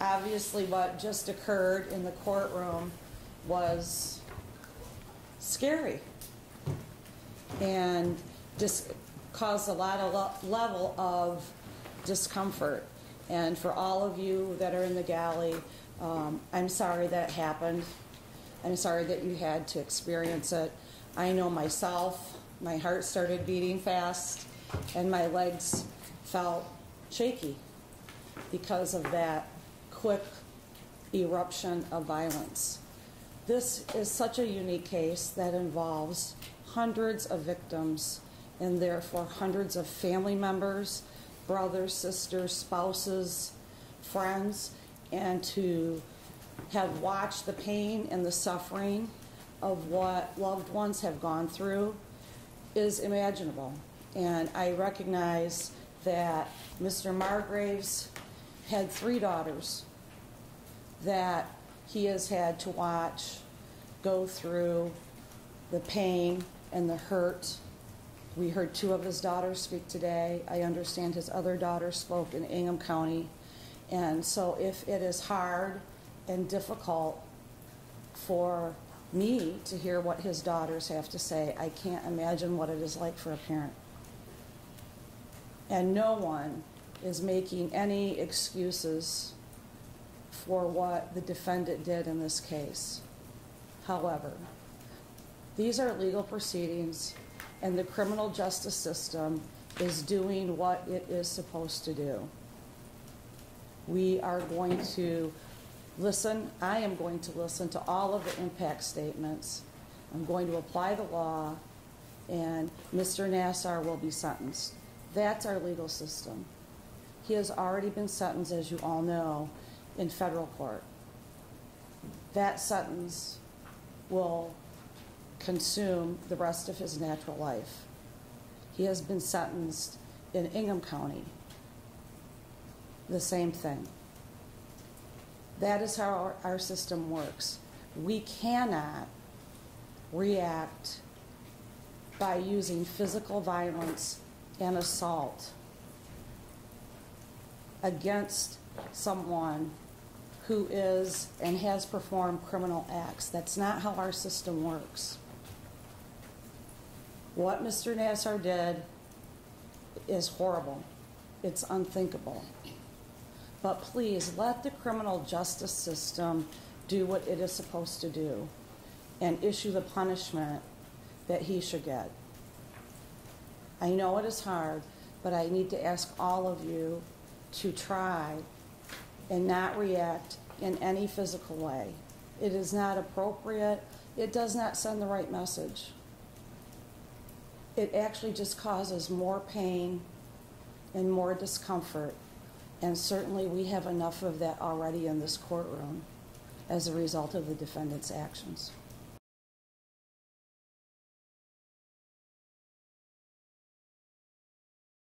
Obviously what just occurred in the courtroom was scary and just caused a lot of level of discomfort. And for all of you that are in the galley, I'm sorry that happened. I'm sorry that you had to experience it. I know myself, my heart started beating fast and my legs felt shaky because of that quick eruption of violence. This is such a unique case that involves hundreds of victims and therefore hundreds of family members, brothers, sisters, spouses, friends, and to have watched the pain and the suffering of what loved ones have gone through is imaginable. And I recognize that Mr. Margraves had 3 daughters that he has had to watch go through the pain and the hurt. We heard 2 of his daughters speak today. I understand his other daughter spoke in Ingham County. And so if it is hard and difficult for me to hear what his daughters have to say, I can't imagine what it is like for a parent. And no one is making any excuses for what the defendant did in this case. However, these are legal proceedings, and the criminal justice system is doing what it is supposed to do. We are going to listen. I am going to listen to all of the impact statements. I'm going to apply the law, and Mr. Nassar will be sentenced. That's our legal system. He has already been sentenced, as you all know, in federal court. That sentence will consume the rest of his natural life. He has been sentenced in Ingham County. The same thing. That is how our system works. We cannot react by using physical violence and assault against someone who is and has performed criminal acts. That's not how our system works. What Mr. Nassar did is horrible. It's unthinkable. But please let the criminal justice system do what it is supposed to do and issue the punishment that he should get. I know it is hard, but I need to ask all of you to try and not react in any physical way. It is not appropriate. It does not send the right message. It actually just causes more pain and more discomfort, and certainly we have enough of that already in this courtroom as a result of the defendant's actions.